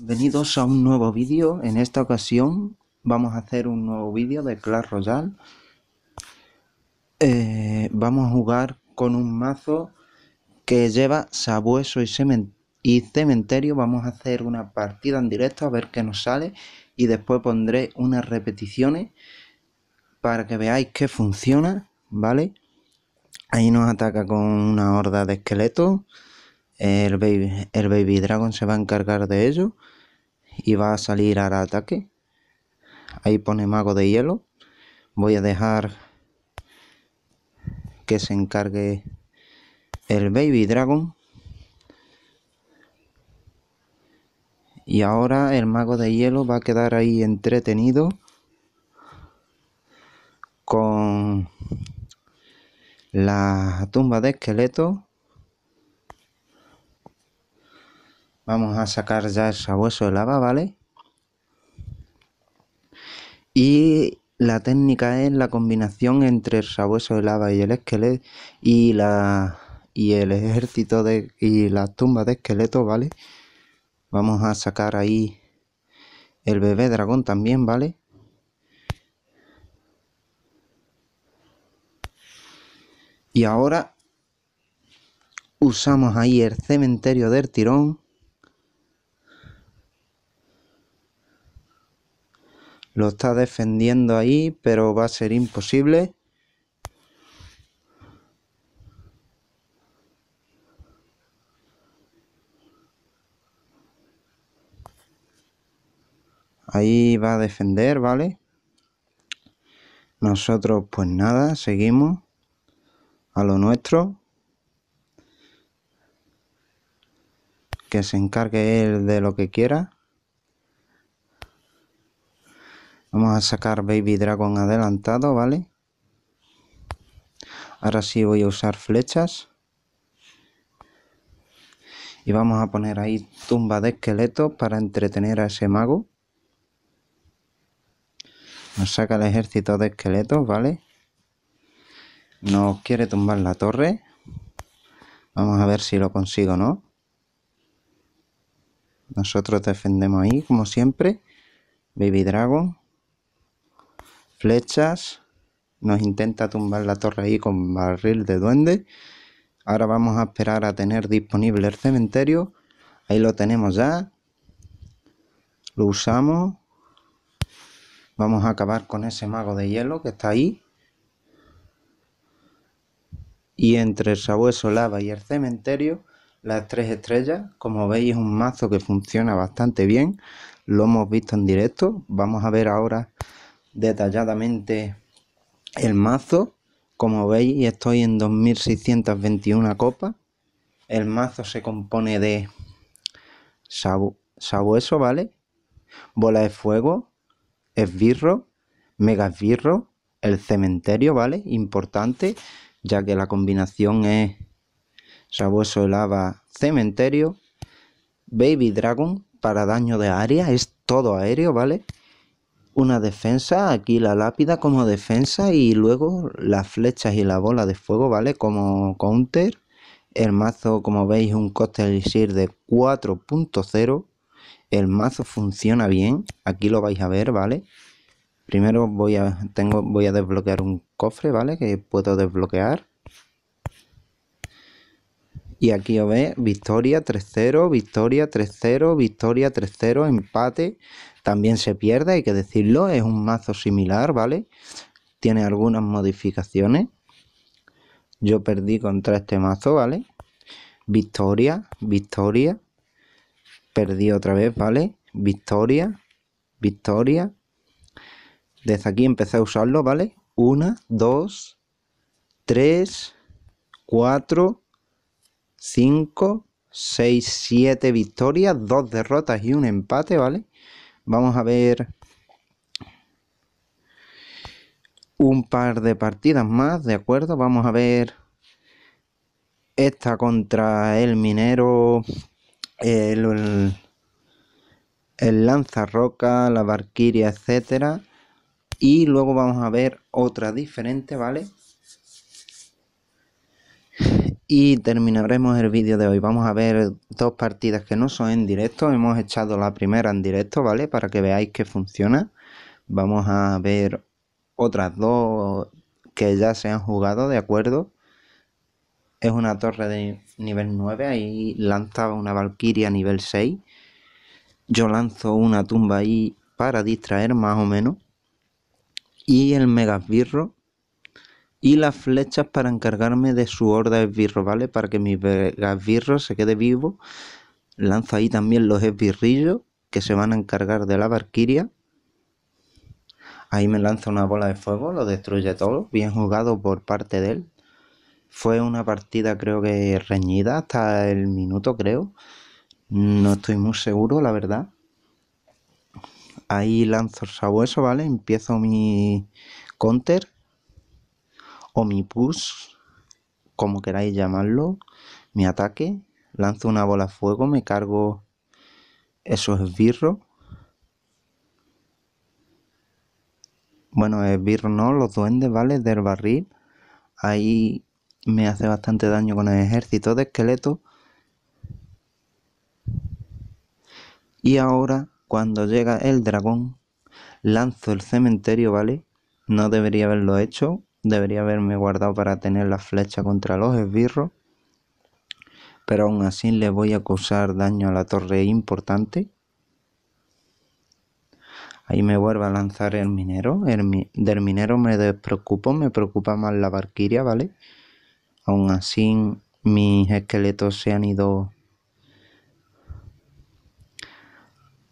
Bienvenidos a un nuevo vídeo. En esta ocasión vamos a hacer un nuevo vídeo de Clash Royale. Vamos a jugar con un mazo que lleva sabueso y cementerio. Vamos a hacer una partida en directo a ver qué nos sale, y después pondré unas repeticiones para que veáis que funciona, ¿vale? Ahí nos ataca con una horda de esqueletos. El baby dragon se va a encargar de ello y va a salir al ataque. Ahí pone mago de hielo. Voy a dejar que se encargue el baby dragon. Y ahora el mago de hielo va a quedar ahí entretenido con la tumba de esqueletos. Vamos a sacar ya el sabueso de lava, ¿vale? Y la técnica es la combinación entre el sabueso de lava y el esqueleto y el ejército y las tumbas de esqueleto, ¿vale? Vamos a sacar ahí el bebé dragón también, ¿vale? Y ahora usamos ahí el cementerio del tirón. Lo está defendiendo ahí, pero va a ser imposible. Ahí va a defender, ¿vale? Nosotros, pues nada, seguimos a lo nuestro. Que se encargue él de lo que quiera. Vamos a sacar Baby Dragon adelantado, ¿vale? Ahora sí voy a usar flechas. Y vamos a poner ahí tumba de esqueletos para entretener a ese mago. Nos saca el ejército de esqueletos, ¿vale? Nos quiere tumbar la torre. Vamos a ver si lo consigo o no. Nosotros defendemos ahí, como siempre. Baby Dragon. Flechas, nos intenta tumbar la torre ahí con barril de duende. Ahora vamos a esperar a tener disponible el cementerio. Ahí lo tenemos ya. Lo usamos. Vamos a acabar con ese mago de hielo que está ahí. Y entre el sabueso lava y el cementerio, las 3 estrellas. Como veis, es un mazo que funciona bastante bien. Lo hemos visto en directo. Vamos a ver ahora detalladamente el mazo. Como veis, estoy en 2621 copas. El mazo se compone de sabueso, ¿vale? Bola de fuego, esbirro, mega esbirro, el cementerio, ¿vale? Importante, ya que la combinación es sabueso de lava, cementerio, baby dragon para daño de área, es todo aéreo, ¿vale? Una defensa, aquí la lápida como defensa, y luego las flechas y la bola de fuego, ¿vale? Como counter. El mazo, como veis, un coste elixir de 4.0. El mazo funciona bien, aquí lo vais a ver, ¿vale? Primero voy a desbloquear un cofre, ¿vale? Que puedo desbloquear. Y aquí os veis, victoria 3-0, victoria 3-0, victoria 3-0, empate. También se pierde, hay que decirlo, es un mazo similar, ¿vale? Tiene algunas modificaciones. Yo perdí contra este mazo, ¿vale? Victoria, victoria. Perdí otra vez, ¿vale? Victoria, victoria. Desde aquí empecé a usarlo, ¿vale? 1, 2, 3, 4, 5, 6, 7 victorias, 2 derrotas y un empate, ¿vale? Vamos a ver un par de partidas más, ¿de acuerdo? Vamos a ver esta contra el minero, el lanzarroca, la valquiria, etcétera. Y luego vamos a ver otra diferente, ¿vale? Y terminaremos el vídeo de hoy. Vamos a ver dos partidas que no son en directo. Hemos echado la primera en directo, ¿vale? Para que veáis que funciona. Vamos a ver otras dos que ya se han jugado, ¿de acuerdo? Es una torre de nivel 9. Ahí lanzaba una valquiria nivel 6. Yo lanzo una tumba ahí para distraer más o menos. Y el mega esbirro. Y las flechas para encargarme de su horda esbirro, ¿vale? Para que mi esbirro se quede vivo. Lanzo ahí también los esbirrillos que se van a encargar de la valquiria. Ahí me lanza una bola de fuego, lo destruye todo. Bien jugado por parte de él. Fue una partida creo que reñida hasta el minuto, creo. No estoy muy seguro, la verdad. Ahí lanzo el sabueso, ¿vale? Empiezo mi counter. O mi push, como queráis llamarlo, mi ataque, lanzo una bola de fuego, me cargo esos esbirros. Bueno, esbirros no, los duendes, ¿vale? Del barril. Ahí me hace bastante daño con el ejército de esqueleto. Y ahora, cuando llega el dragón, lanzo el cementerio, ¿vale? No debería haberlo hecho. Debería haberme guardado para tener la flecha contra los esbirros. Pero aún así le voy a causar daño a la torre importante. Ahí me vuelvo a lanzar el minero. Del minero me despreocupo. Me preocupa más la valquiria, ¿vale? Aún así mis esqueletos se han ido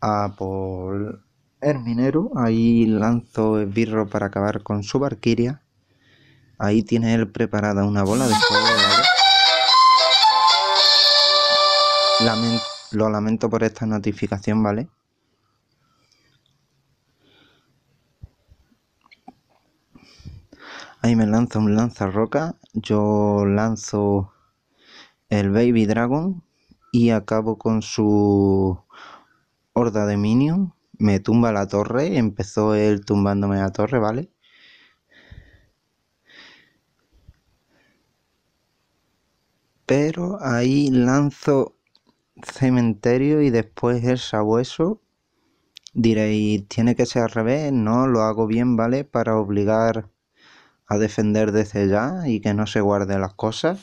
a por el minero. Ahí lanzo esbirro para acabar con su valquiria. Ahí tiene él preparada una bola de fuego, ¿vale? Lo lamento por esta notificación, ¿vale? Ahí me lanza un lanzarroca. Yo lanzo el Baby Dragon y acabo con su horda de minions. Me tumba la torre. Empezó él tumbándome la torre, ¿vale? Pero ahí lanzo cementerio y después el sabueso. Diréis, tiene que ser al revés. No, lo hago bien, ¿vale? Para obligar a defender desde ya y que no se guarden las cosas.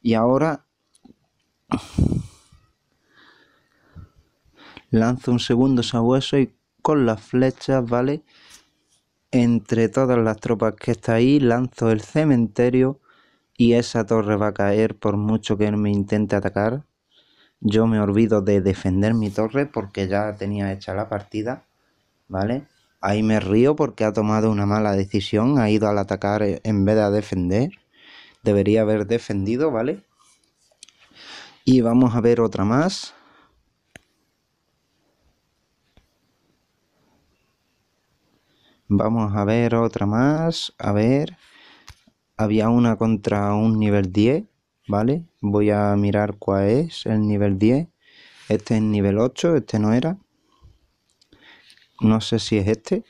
Y ahora lanzo un segundo sabueso y con las flechas, ¿vale? Entre todas las tropas que está ahí, lanzo el cementerio. Y esa torre va a caer por mucho que él me intente atacar. Yo me olvido de defender mi torre porque ya tenía hecha la partida, ¿vale? Ahí me río porque ha tomado una mala decisión. Ha ido al atacar en vez de a defender. Debería haber defendido, ¿vale? Y vamos a ver otra más. Vamos a ver otra más. A ver. Había una contra un nivel 10, ¿vale? Voy a mirar cuál es el nivel 10. Este es el nivel 8, este no era. No sé si es este.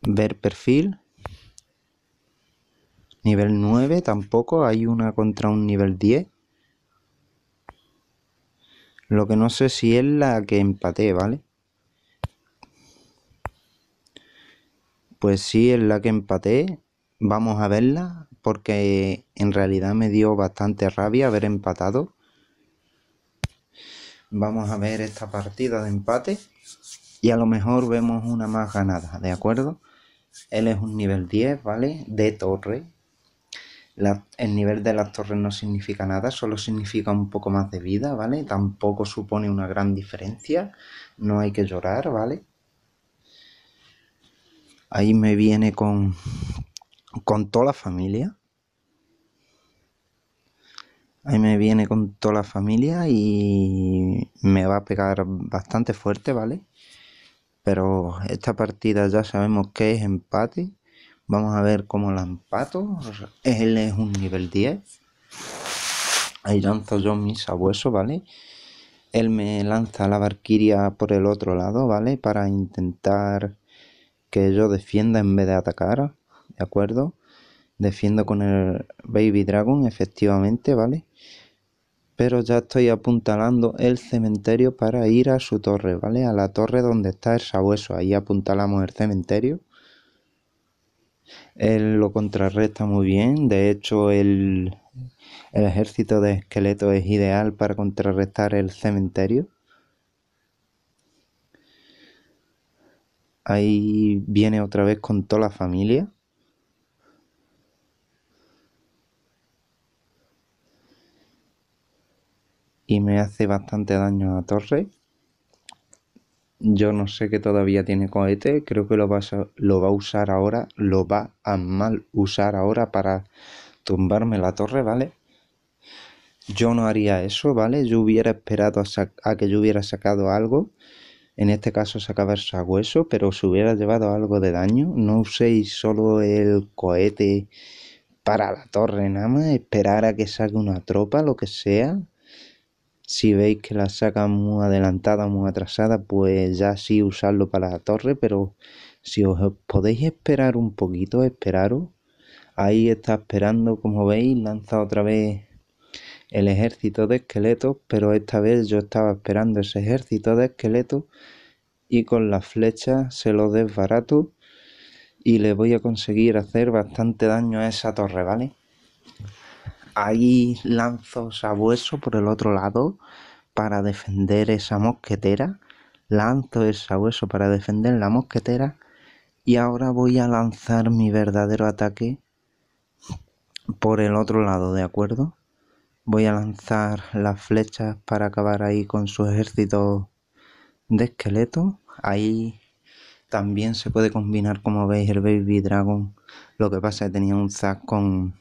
Ver perfil. Nivel 9 tampoco, hay una contra un nivel 10. Lo que no sé si es la que empaté, ¿vale? Pues sí, es la que empaté. Vamos a verla porque en realidad me dio bastante rabia haber empatado. Vamos a ver esta partida de empate y a lo mejor vemos una más ganada, ¿de acuerdo? Él es un nivel 10, ¿vale? De torre. El nivel de las torres no significa nada, solo significa un poco más de vida, ¿vale? Tampoco supone una gran diferencia, no hay que llorar, ¿vale? Ahí me viene con toda la familia. Ahí me viene con toda la familia y me va a pegar bastante fuerte, ¿vale? Pero esta partida ya sabemos que es empate. Vamos a ver cómo la empato. Él es un nivel 10. Ahí lanzo yo mi sabueso, ¿vale? Él me lanza la valquiria por el otro lado, ¿vale? Para intentar que yo defienda en vez de atacar. ¿De acuerdo? Defiendo con el Baby Dragon, efectivamente, ¿vale? Pero ya estoy apuntalando el cementerio para ir a su torre, ¿vale? A la torre donde está el sabueso. Ahí apuntalamos el cementerio. Él lo contrarresta muy bien. De hecho, el ejército de esqueletos es ideal para contrarrestar el cementerio. Ahí viene otra vez con toda la familia. Y me hace bastante daño a la torre. Yo no sé que todavía tiene cohete. Creo que lo va a usar ahora. Lo va a mal usar ahora para tumbarme la torre, ¿vale? Yo no haría eso, ¿vale? Yo hubiera esperado a que yo hubiera sacado algo. En este caso sacaba el sabueso, pero se hubiera llevado algo de daño. No uséis solo el cohete para la torre, nada más. Esperar a que saque una tropa, lo que sea. Si veis que la saca muy adelantada, muy atrasada, pues ya sí usarlo para la torre. Pero si os podéis esperar un poquito, esperaros. Ahí está esperando, como veis, lanza otra vez el ejército de esqueletos. Pero esta vez yo estaba esperando ese ejército de esqueletos. Y con la flecha se lo desbarato. Y le voy a conseguir hacer bastante daño a esa torre, ¿vale? Ahí lanzo sabueso por el otro lado para defender esa mosquetera. Lanzo el sabueso para defender la mosquetera. Y ahora voy a lanzar mi verdadero ataque por el otro lado, ¿de acuerdo? Voy a lanzar las flechas para acabar ahí con su ejército de esqueleto. Ahí también se puede combinar, como veis, el Baby Dragon. Lo que pasa es que tenía un Zac con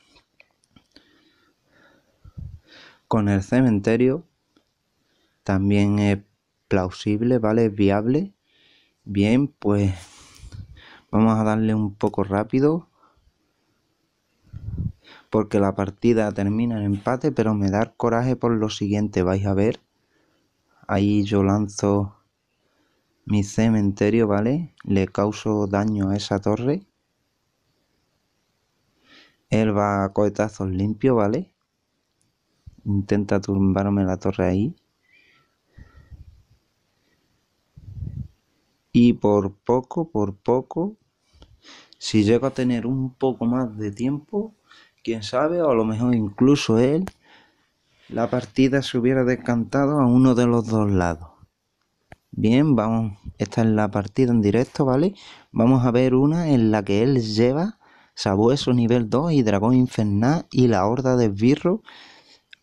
el cementerio. También es plausible, ¿vale? Es viable. Bien, pues vamos a darle un poco rápido, porque la partida termina en empate, pero me da coraje por lo siguiente, vais a ver. Ahí yo lanzo mi cementerio, ¿vale? Le causo daño a esa torre. Él va a cohetazos limpio, ¿vale? Intenta tumbarme la torre ahí. Y por poco, si llego a tener un poco más de tiempo, quién sabe, o a lo mejor incluso él, la partida se hubiera decantado a uno de los dos lados. Bien, vamos, esta es la partida en directo, ¿vale? Vamos a ver una en la que él lleva sabueso nivel 2 y dragón infernal y la horda de esbirro,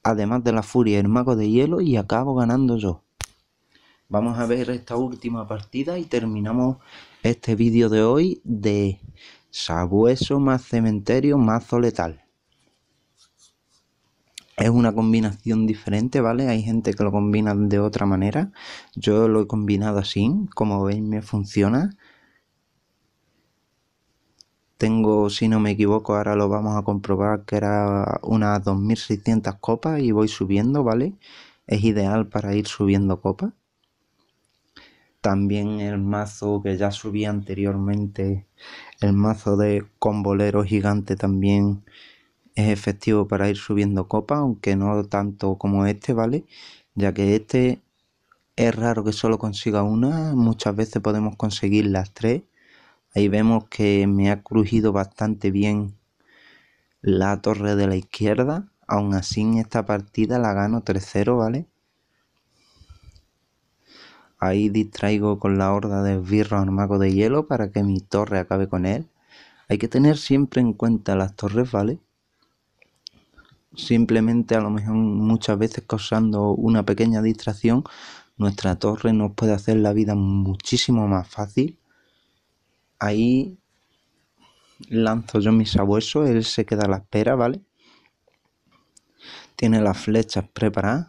además de la furia, el mago de hielo, y acabo ganando yo. Vamos a ver esta última partida y terminamos este vídeo de hoy de sabueso más cementerio mazo letal. Es una combinación diferente, ¿vale? Hay gente que lo combina de otra manera. Yo lo he combinado así, como veis me funciona. Tengo, si no me equivoco, ahora lo vamos a comprobar, que era unas 2600 copas y voy subiendo, ¿vale? Es ideal para ir subiendo copas. También el mazo que ya subí anteriormente, el mazo de combolero gigante, también es efectivo para ir subiendo copas, aunque no tanto como este, ¿vale? Ya que este es raro que solo consiga una, muchas veces podemos conseguir las tres. Ahí vemos que me ha crujido bastante bien la torre de la izquierda. Aún así en esta partida la gano 3-0, ¿vale? Ahí distraigo con la horda de esbirro al mago de hielo para que mi torre acabe con él. Hay que tener siempre en cuenta las torres, ¿vale? Simplemente a lo mejor muchas veces causando una pequeña distracción, nuestra torre nos puede hacer la vida muchísimo más fácil. Ahí lanzo yo mi sabueso, él se queda a la espera, ¿vale? Tiene las flechas preparadas.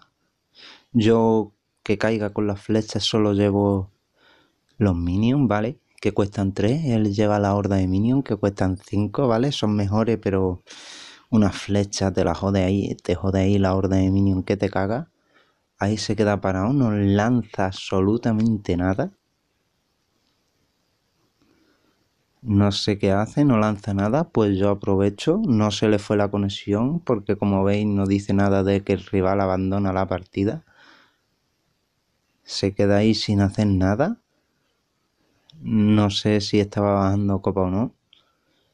Yo que caiga con las flechas solo llevo los minions, ¿vale? Que cuestan 3, él lleva la horda de minions que cuestan 5, ¿vale? Son mejores, pero una flecha te la jode ahí, la horda de minions que te caga. Ahí se queda parado, no lanza absolutamente nada. No sé qué hace, no lanza nada, pues yo aprovecho, no se le fue la conexión porque como veis no dice nada de que el rival abandona la partida. Se queda ahí sin hacer nada. No sé si estaba bajando copa o no.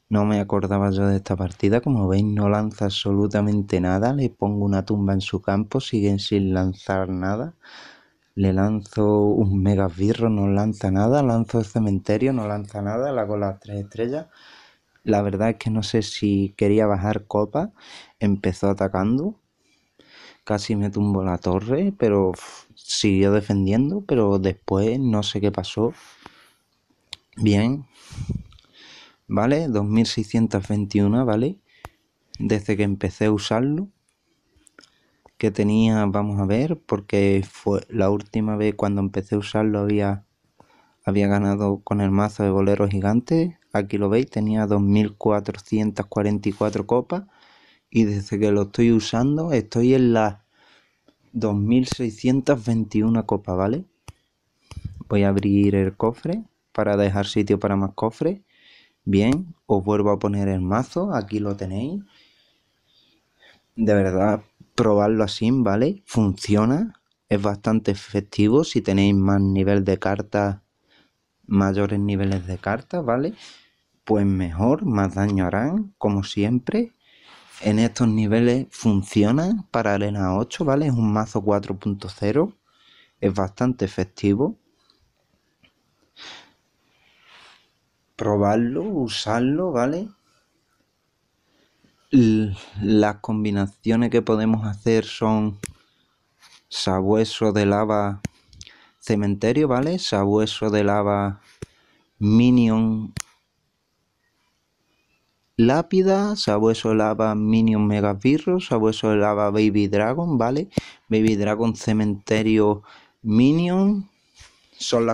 No me acordaba yo de esta partida, como veis no lanza absolutamente nada, le pongo una tumba en su campo, siguen sin lanzar nada. Le lanzo un mega esbirro, no lanza nada. Lanzo el cementerio, no lanza nada. La con las 3 estrellas. La verdad es que no sé si quería bajar copa. Empezó atacando. Casi me tumbó la torre, pero siguió defendiendo. Pero después no sé qué pasó. Bien. Vale, 2621, ¿vale? Desde que empecé a usarlo. Que tenía, vamos a ver, porque fue la última vez cuando empecé a usarlo había ganado con el mazo de bolero gigante. Aquí lo veis, tenía 2444 copas y desde que lo estoy usando estoy en las 2621 copas, ¿vale? Voy a abrir el cofre para dejar sitio para más cofres. Bien, os vuelvo a poner el mazo, aquí lo tenéis. De verdad, probarlo así, ¿vale? Funciona, es bastante efectivo si tenéis más nivel de cartas, mayores niveles de cartas, ¿vale? Pues mejor, más daño harán, como siempre. En estos niveles funciona para Arena 8, ¿vale? Es un mazo 4.0, es bastante efectivo. Probarlo, usarlo, ¿vale? Las combinaciones que podemos hacer son sabueso de lava cementerio, ¿vale? Sabueso de lava minion lápida, sabueso de lava minion megapirro, sabueso de lava baby dragon, ¿vale? Baby dragon cementerio minion. Son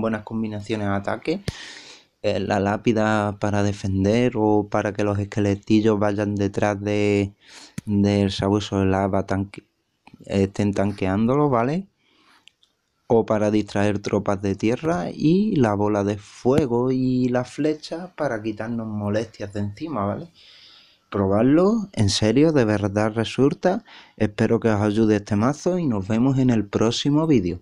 buenas combinaciones de ataque. La lápida para defender o para que los esqueletillos vayan detrás del sabueso de lava, estén tanqueándolo, ¿vale? O para distraer tropas de tierra, y la bola de fuego y la flecha para quitarnos molestias de encima, ¿vale? Probarlo, en serio, de verdad resulta. Espero que os ayude este mazo y nos vemos en el próximo vídeo.